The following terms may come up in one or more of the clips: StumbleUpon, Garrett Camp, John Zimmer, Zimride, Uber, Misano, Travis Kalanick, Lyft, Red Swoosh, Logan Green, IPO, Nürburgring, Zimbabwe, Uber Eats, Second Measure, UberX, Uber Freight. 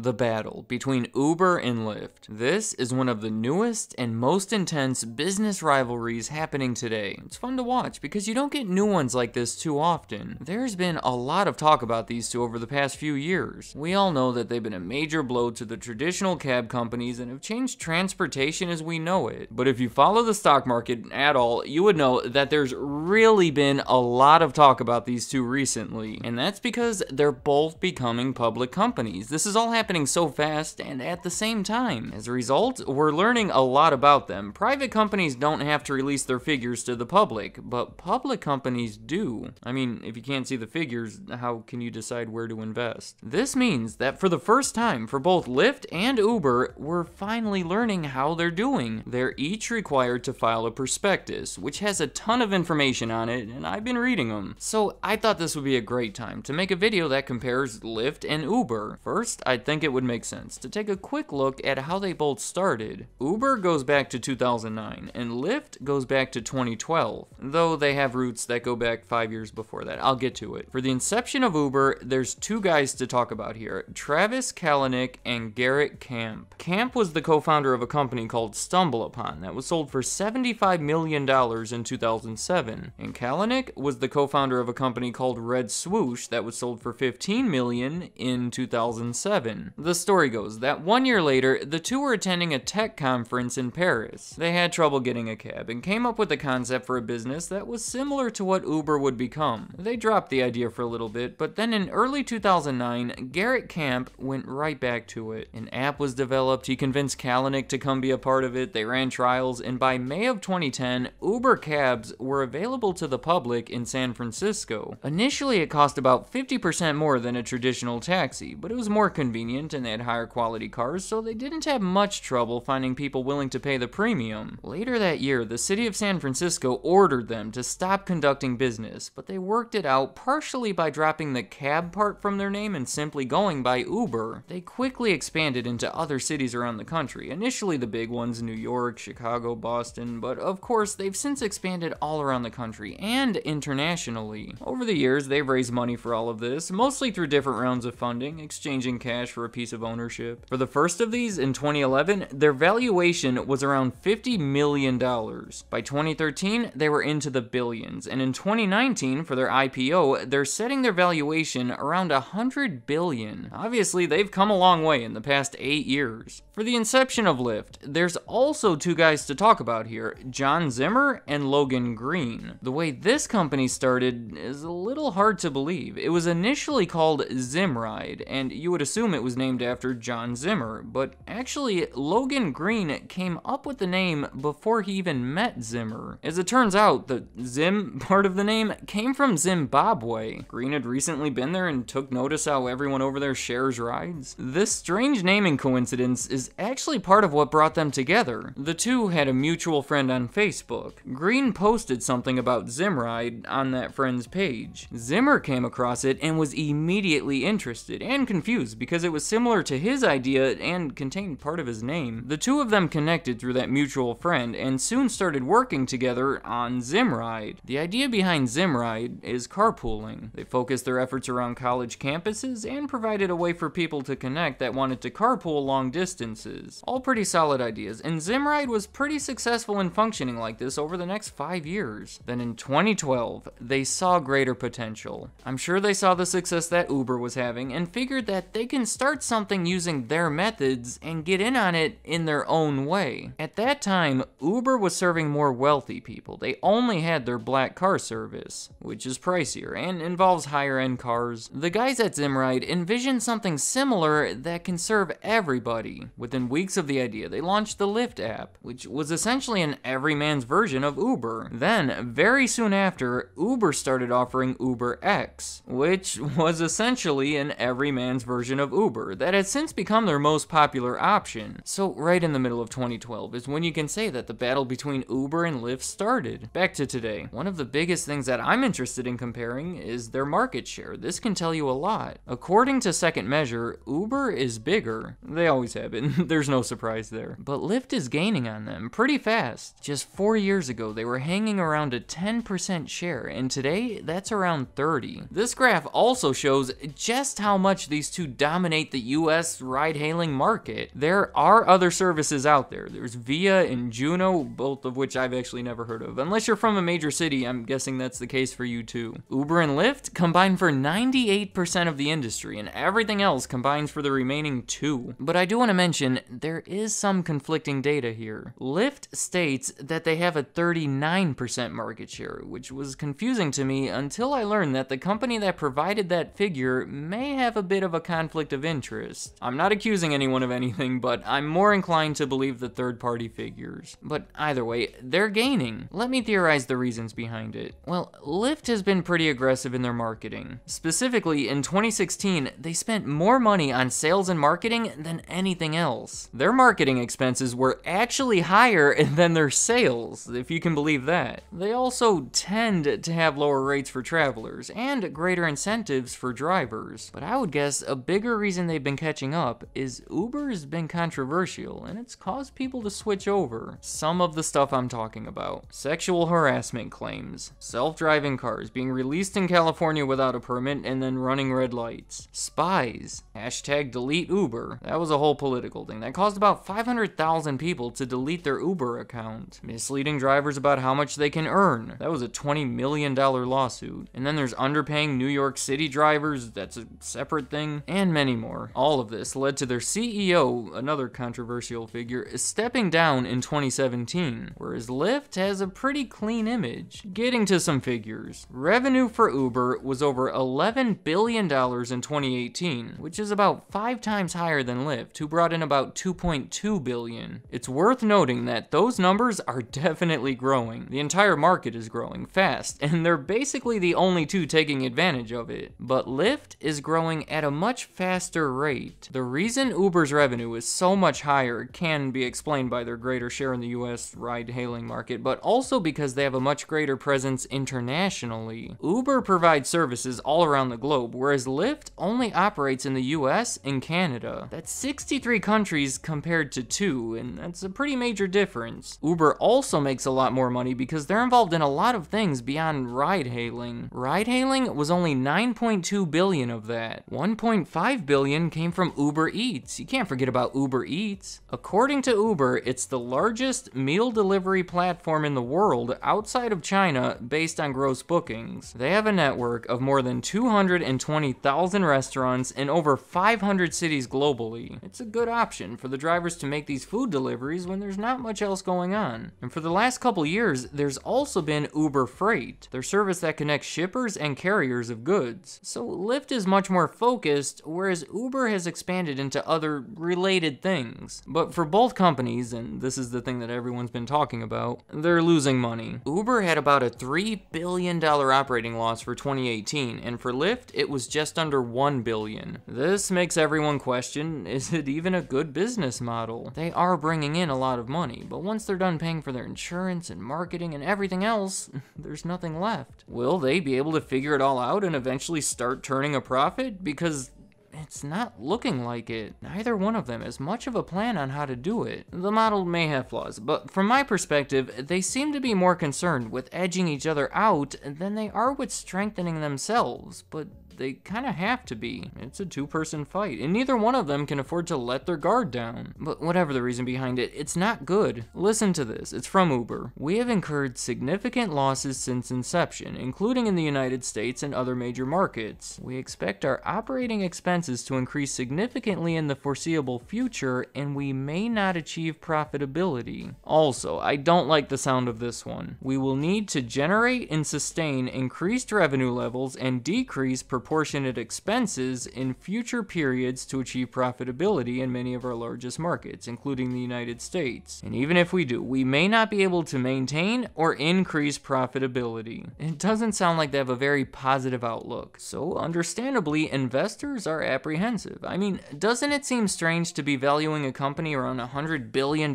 The battle between Uber and Lyft. This is one of the newest and most intense business rivalries happening today. It's fun to watch because you don't get new ones like this too often. There's been a lot of talk about these two over the past few years. We all know that they've been a major blow to the traditional cab companies and have changed transportation as we know it. But if you follow the stock market at all, you would know that there's really been a lot of talk about these two recently. And that's because they're both becoming public companies. This is all happening so fast and at the same time. As a result, we're learning a lot about them. Private companies don't have to release their figures to the public, but public companies do. I mean, if you can't see the figures, how can you decide where to invest? This means that for the first time for both Lyft and Uber, we're finally learning how they're doing. They're each required to file a prospectus, which has a ton of information on it, and I've been reading them. So I thought this would be a great time to make a video that compares Lyft and Uber. First, I think it would make sense to take a quick look at how they both started. Uber goes back to 2009 and Lyft goes back to 2012, though they have roots that go back 5 years before that. I'll get to it. For the inception of Uber, there's two guys to talk about here, Travis Kalanick and Garrett Camp. Camp was the co-founder of a company called StumbleUpon that was sold for $75 million in 2007, and Kalanick was the co-founder of a company called Red Swoosh that was sold for $15 million in 2007. The story goes that 1 year later, the two were attending a tech conference in Paris. They had trouble getting a cab and came up with a concept for a business that was similar to what Uber would become. They dropped the idea for a little bit, but then in early 2009, Garrett Camp went right back to it. An app was developed, he convinced Kalanick to come be a part of it, they ran trials, and by May of 2010, Uber cabs were available to the public in San Francisco. Initially, it cost about 50% more than a traditional taxi, but it was more convenient and they had higher quality cars, so they didn't have much trouble finding people willing to pay the premium. Later that year, the city of San Francisco ordered them to stop conducting business, but they worked it out partially by dropping the cab part from their name and simply going by Uber. They quickly expanded into other cities around the country, initially the big ones, New York, Chicago, Boston, but of course they've since expanded all around the country and internationally. Over the years, they've raised money for all of this, mostly through different rounds of funding, exchanging cash for a piece of ownership. For the first of these in 2011, their valuation was around $50 million. By 2013, they were into the billions, and in 2019, for their IPO, they're setting their valuation around $100 billion. Obviously, they've come a long way in the past 8 years. For the inception of Lyft, there's also two guys to talk about here, John Zimmer and Logan Green. The way this company started is a little hard to believe. It was initially called Zimride, and you would assume it was named after John Zimmer, but actually Logan Green came up with the name before he even met Zimmer. As it turns out, the Zim part of the name came from Zimbabwe. Green had recently been there and took notice how everyone over there shares rides. This strange naming coincidence is actually part of what brought them together. The two had a mutual friend on Facebook. Green posted something about Zimride on that friend's page. Zimmer came across it and was immediately interested and confused because it was similar to his idea and contained part of his name. The two of them connected through that mutual friend and soon started working together on Zimride. The idea behind Zimride is carpooling. They focused their efforts around college campuses and provided a way for people to connect that wanted to carpool long distances. All pretty solid ideas, and Zimride was pretty successful in functioning like this over the next 5 years. Then in 2012, they saw greater potential. I'm sure they saw the success that Uber was having and figured that they can start something using their methods and get in on it in their own way. At that time, Uber was serving more wealthy people. They only had their black car service, which is pricier and involves higher end cars. The guys at Zimride envisioned something similar that can serve everybody. Within weeks of the idea, they launched the Lyft app, which was essentially an everyman's version of Uber. Then, very soon after, Uber started offering UberX, which was essentially an everyman's version of Uber. Uber that has since become their most popular option. So right in the middle of 2012 is when you can say that the battle between Uber and Lyft started. Back to today. One of the biggest things that I'm interested in comparing is their market share. This can tell you a lot. According to Second Measure, Uber is bigger. They always have it. There's no surprise there. But Lyft is gaining on them pretty fast. Just 4 years ago, they were hanging around a 10% share, and today that's around 30. This graph also shows just how much these two dominate the US ride-hailing market. There are other services out there. There's Via and Juno, both of which I've actually never heard of. Unless you're from a major city, I'm guessing that's the case for you too. Uber and Lyft combine for 98% of the industry, and everything else combines for the remaining 2%. But I do want to mention, there is some conflicting data here. Lyft states that they have a 39% market share, which was confusing to me until I learned that the company that provided that figure may have a bit of a conflict of interest. I'm not accusing anyone of anything, but I'm more inclined to believe the third-party figures. But either way, they're gaining. Let me theorize the reasons behind it. Well, Lyft has been pretty aggressive in their marketing. Specifically, in 2016, they spent more money on sales and marketing than anything else. Their marketing expenses were actually higher than their sales, if you can believe that. They also tend to have lower rates for travelers and greater incentives for drivers. But I would guess a bigger reason they've been catching up is Uber's been controversial, and it's caused people to switch over. Some of the stuff I'm talking about: sexual harassment claims, self-driving cars being released in California without a permit and then running red lights, spies, #DeleteUber. That was a whole political thing that caused about 500,000 people to delete their Uber account, misleading drivers about how much they can earn. That was a $20 million lawsuit. And then there's underpaying New York City drivers. That's a separate thing. And many more. All of this led to their CEO, another controversial figure, stepping down in 2017, whereas Lyft has a pretty clean image. Getting to some figures. Revenue for Uber was over $11 billion in 2018, which is about 5 times higher than Lyft, who brought in about $2.2 billion. It's worth noting that those numbers are definitely growing. The entire market is growing fast, and they're basically the only two taking advantage of it. But Lyft is growing at a much faster rate. The reason Uber's revenue is so much higher can be explained by their greater share in the US ride-hailing market, but also because they have a much greater presence internationally. Uber provides services all around the globe, whereas Lyft only operates in the US and Canada. That's 63 countries compared to 2, and that's a pretty major difference. Uber also makes a lot more money because they're involved in a lot of things beyond ride-hailing. Ride-hailing was only $9.2 billion of that. $1.5 billion came from Uber Eats. You can't forget about Uber Eats. According to Uber, it's the largest meal delivery platform in the world outside of China based on gross bookings. They have a network of more than 220,000 restaurants in over 500 cities globally. It's a good option for the drivers to make these food deliveries when there's not much else going on. And for the last couple years, there's also been Uber Freight, their service that connects shippers and carriers of goods. So Lyft is much more focused, whereas Uber has expanded into other related things. But for both companies, and this is the thing that everyone's been talking about, they're losing money. Uber had about a $3 billion operating loss for 2018, and for Lyft, it was just under $1 billion. This makes everyone question, is it even a good business model? They are bringing in a lot of money, but once they're done paying for their insurance and marketing and everything else, there's nothing left. Will they be able to figure it all out and eventually start turning a profit? Because it's not looking like it. Neither one of them has much of a plan on how to do it. The model may have flaws, but from my perspective, they seem to be more concerned with edging each other out than they are with strengthening themselves, but they kind of have to be. It's a two-person fight, and neither one of them can afford to let their guard down. But whatever the reason behind it, it's not good. Listen to this. It's from Uber. "We have incurred significant losses since inception, including in the United States and other major markets. We expect our operating expenses to increase significantly in the foreseeable future, and we may not achieve profitability." Also, I don't like the sound of this one. "We will need to generate and sustain increased revenue levels and decrease proportionally disproportionate expenses in future periods to achieve profitability in many of our largest markets, including the United States. And even if we do, we may not be able to maintain or increase profitability. It doesn't sound like they have a very positive outlook. So understandably, investors are apprehensive. I mean, doesn't it seem strange to be valuing a company around $100 billion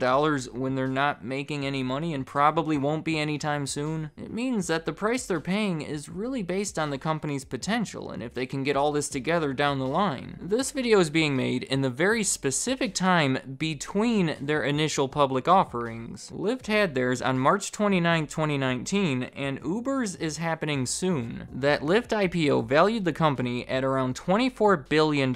when they're not making any money and probably won't be anytime soon? It means that the price they're paying is really based on the company's potential and if they can get all this together down the line. This video is being made in the very specific time between their initial public offerings. Lyft had theirs on March 29, 2019, and Uber's is happening soon. That Lyft IPO valued the company at around $24 billion,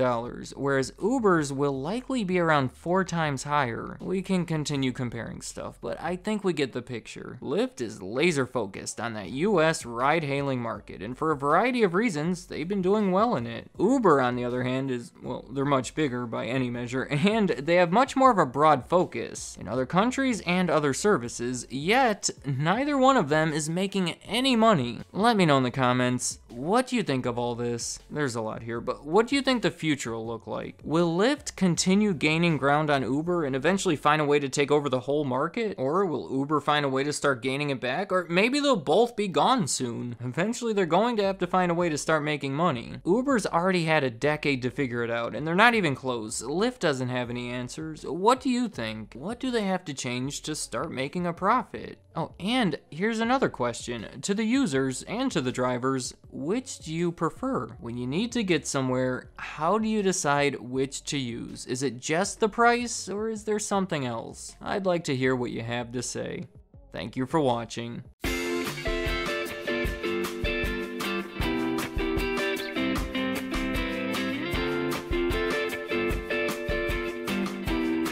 whereas Uber's will likely be around 4 times higher. We can continue comparing stuff, but I think we get the picture. Lyft is laser focused on that US ride-hailing market, and for a variety of reasons, they've been doing well in it. Uber, on the other hand, is, well, they're much bigger by any measure, and they have much more of a broad focus in other countries and other services, yet neither one of them is making any money. Let me know in the comments, what do you think of all this? There's a lot here, but what do you think the future will look like? Will Lyft continue gaining ground on Uber and eventually find a way to take over the whole market? Or will Uber find a way to start gaining it back? Or maybe they'll both be gone soon. Eventually they're going to have to find a way to start making money. Uber's already had a decade to figure it out, and they're not even close. Lyft doesn't have any answers. What do you think? What do they have to change to start making a profit? Oh, and here's another question. To the users and to the drivers, which do you prefer? When you need to get somewhere, how do you decide which to use? Is it just the price, or is there something else? I'd like to hear what you have to say. Thank you for watching.